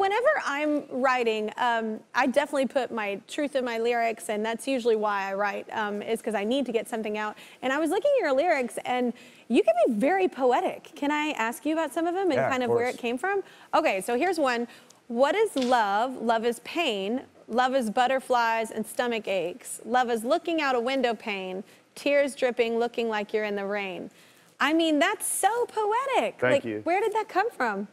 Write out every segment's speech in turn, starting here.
whenever I'm writing, I definitely put my truth in my lyrics, and that's usually why I write, is because I need to get something out. And I was looking at your lyrics, and you can be very poetic. Can I ask you about some of them and kind of where it came from? Okay, so here's one. What is love? Love is pain. Love is butterflies and stomach aches. Love is looking out a window pane. Tears dripping, looking like you're in the rain. I mean, that's so poetic. Thank you. Where did that come from?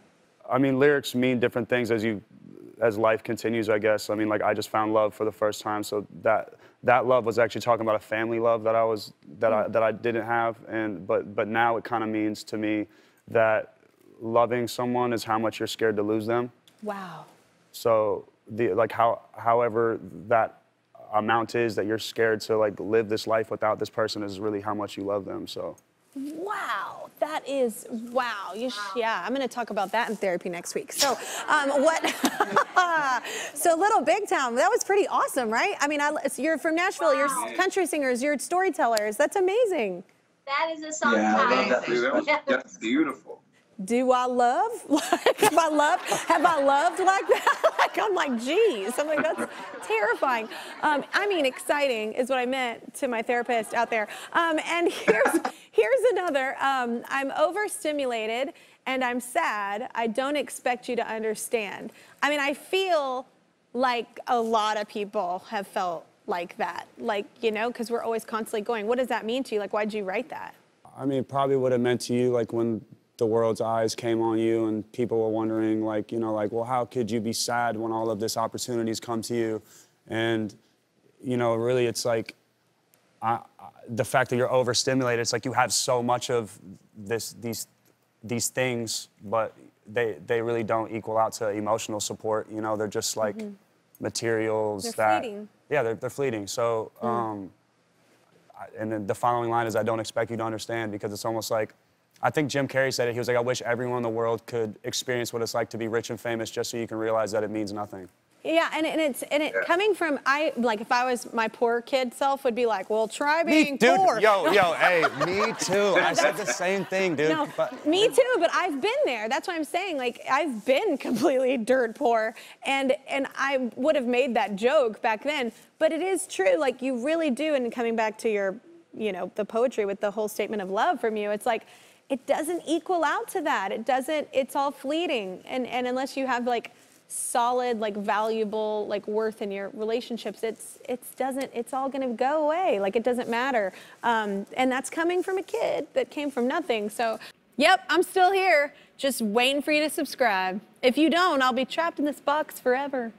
I mean, lyrics mean different things as life continues, I guess. I mean, like, I just found love for the first time, so that love was actually talking about a family love that I was that I didn't have, and but now it kind of means to me that loving someone is how much you're scared to lose them. Wow. So the however that amount is that you're scared to like live this life without this person is really how much you love them. So. Wow, that is wow. Yeah, I'm gonna talk about that in therapy next week. So, so Little Big Town, that was pretty awesome, right? I mean, you're from Nashville. Wow. You're country singers. You're storytellers. That's amazing. That is a song. Yeah, I love that. Dude, that's beautiful. Do I love? Like, have I loved like that? Like, I'm like, geez. I'm like, that's terrifying. I mean, exciting is what I meant to my therapist out there. And here's another. I'm overstimulated and I'm sad. I don't expect you to understand. I mean, I feel like a lot of people have felt like that. Like, you know, because we're always constantly going, what does that mean to you? Like, why'd you write that? I mean, probably what it meant to you, like when the world's eyes came on you and people were wondering, like, you know, like, well, how could you be sad when all of this opportunities come to you? And, you know, really it's like, the fact that you're overstimulated, it's like you have so much of these things, but they really don't equal out to emotional support. You know, they're just like materials that... Fleeting. Yeah, they're fleeting. So, and then the following line is, I don't expect you to understand, because it's almost like, I think Jim Carrey said it, he was like, I wish everyone in the world could experience what it's like to be rich and famous just so you can realize that it means nothing. Yeah, and it's coming from, like if I was my poor kid self would be like, well, try being poor. Yo, hey, me too. I said the same thing, dude. No, but, me too, but I've been there. That's what I'm saying. Like, I've been completely dirt poor, and I would have made that joke back then, but it is true. Like, you really do, and coming back to your, you know, the poetry with the whole statement of love from you, it's like, it doesn't equal out to that. It doesn't, it's all fleeting. And unless you have like solid, like valuable, like worth in your relationships, it's all gonna go away. Like, it doesn't matter. And that's coming from a kid that came from nothing. So, yep, I'm still here, just waiting for you to subscribe. If you don't, I'll be trapped in this box forever.